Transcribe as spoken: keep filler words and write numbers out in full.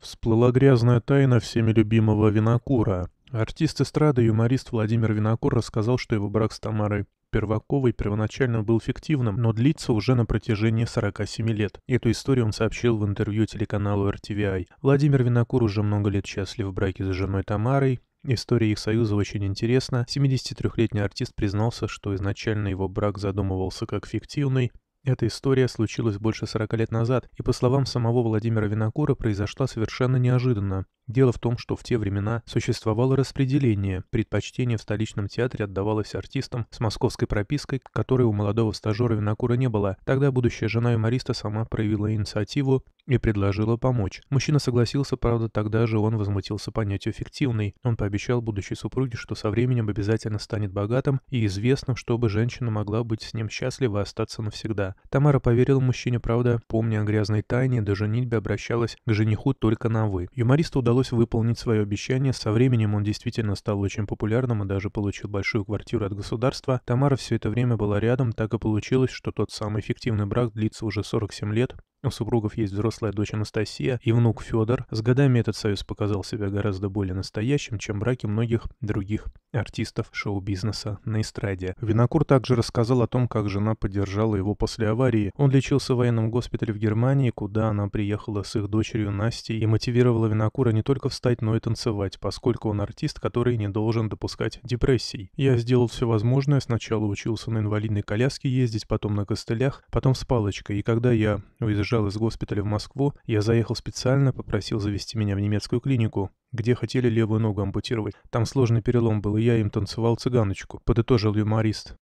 Всплыла грязная тайна всеми любимого Винокура. Артист эстрады и юморист Владимир Винокур рассказал, что его брак с Тамарой Перваковой первоначально был фиктивным, но длится уже на протяжении сорока семи лет. Эту историю он сообщил в интервью телеканалу эр ти ви ай. Владимир Винокур уже много лет счастлив в браке с женой Тамарой. История их союза очень интересна. семидесятитрёхлетний артист признался, что изначально его брак задумывался как фиктивный. Эта история случилась больше сорока лет назад, и, по словам самого Владимира Винокура, произошла совершенно неожиданно. Дело в том, что в те времена существовало распределение. Предпочтение в столичном театре отдавалось артистам с московской пропиской, которой у молодого стажера Винокура не было. Тогда будущая жена юмориста сама проявила инициативу и предложила помочь. Мужчина согласился, правда, тогда же он возмутился понятию «фиктивный». Он пообещал будущей супруге, что со временем обязательно станет богатым и известным, чтобы женщина могла быть с ним счастлива и остаться навсегда. Тамара поверила мужчине, правда, помня о грязной тайне, до женитьбы обращалась к жениху только на «вы». Юмористу удалось выполнить свое обещание. Со временем он действительно стал очень популярным и даже получил большую квартиру от государства. Тамара все это время была рядом, так и получилось, что тот самый фиктивный брак длится уже сорок семь лет. У супругов есть взрослая дочь Анастасия и внук Федор. С годами этот союз показал себя гораздо более настоящим, чем браки многих других артистов шоу-бизнеса на эстраде. Винокур также рассказал о том, как жена поддержала его после аварии. Он лечился в военном госпитале в Германии, куда она приехала с их дочерью Настей и мотивировала Винокура не только встать, но и танцевать, поскольку он артист, который не должен допускать депрессий. «Я сделал все возможное. Сначала учился на инвалидной коляске ездить, потом на костылях, потом с палочкой. И когда я уезжал из госпиталя в Москву, я заехал специально, попросил завести меня в немецкую клинику, где хотели левую ногу ампутировать. Там сложный перелом был, и я им танцевал цыганочку», — подытожил юморист.